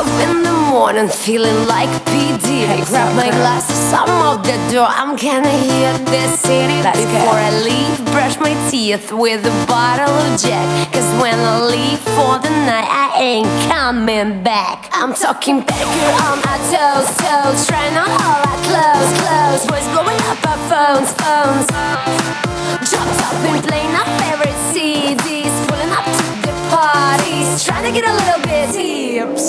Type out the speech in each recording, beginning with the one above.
up in the morning feeling like P. Diddy. I grab my glasses, I'm out the door, I'm gonna hear this city. Before I leave, brush my teeth with a bottle of Jack, 'cause when I leave for the night, I ain't coming back. I'm talking pedicure on my toes, toes, trying on all our clothes, clothes. Boys blowing up our phones, phones. Dropped up and playing our favorite CDs, pulling up to the parties, trying to get a little bit tips.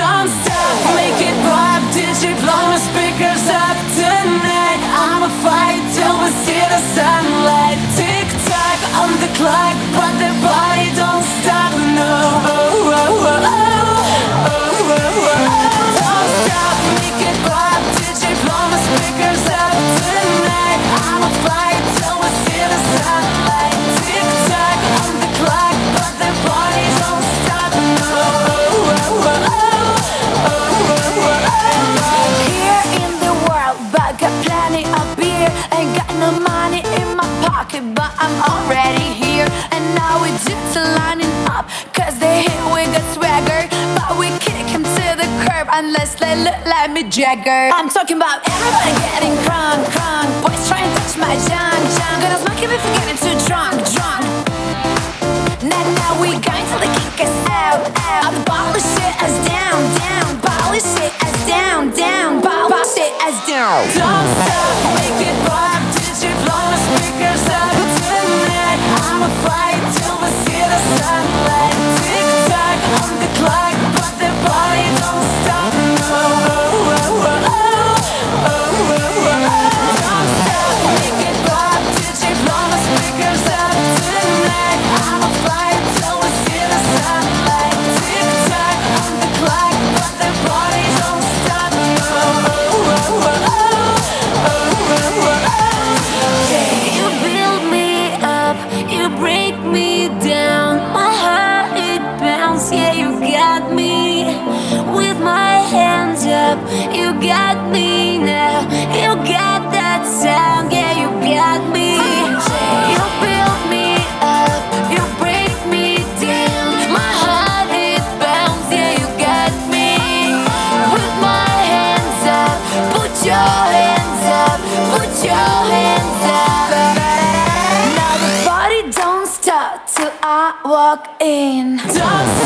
Don't stop, make it pop, DJ blow my speakers up tonight. I'ma fight till we see the sunlight. Tick tock on the clock, but the body don't stop, no. Oh, oh, oh, oh, oh, oh, oh. Don't stop, make it pop, DJ blow my speakers up tonight. I'ma fight till we see the sunlight. Tick tock on the clock, but the body don't stop, no. Oh, oh, oh, oh. Here in the world, but got plenty of beer. Ain't got no money in my pocket, but I'm already here. And now we're just lining up, 'cause they hit with a swagger, but we kick him to the curb unless they look like Mick Jagger. I'm talking about everybody getting crunk, crunk. Boys trying to touch my junk, junk. Gonna smack him if we getting too drunk, drunk. Now we going till they kick us out, out. All the bottle shit us down, down. Bottle shit us down, down. Bottle shit us down. Don't stop, make it pop. DJ blow my speakers up tonight. I'ma fight till we see the sunlight. Tick tock on the clock, but the body don't stop. No, oh, oh, oh, oh, oh, oh, oh. Don't stop, make it pop. DJ blow my speakers up tonight. I'ma fight till we see the sunlight. Tick tock on the clock, but the body don't stop. No, oh, oh, oh, oh, oh, oh. You build me up, you break me down. My heart it bounces, yeah, you got me with my hands up. You got me now, you got that sound, yeah, you got me. You build me up, you break me down. My heart it bounces, yeah, you got me with my hands up. Put your hands up, put your hands up. Now the body don't stop till I walk in. Don't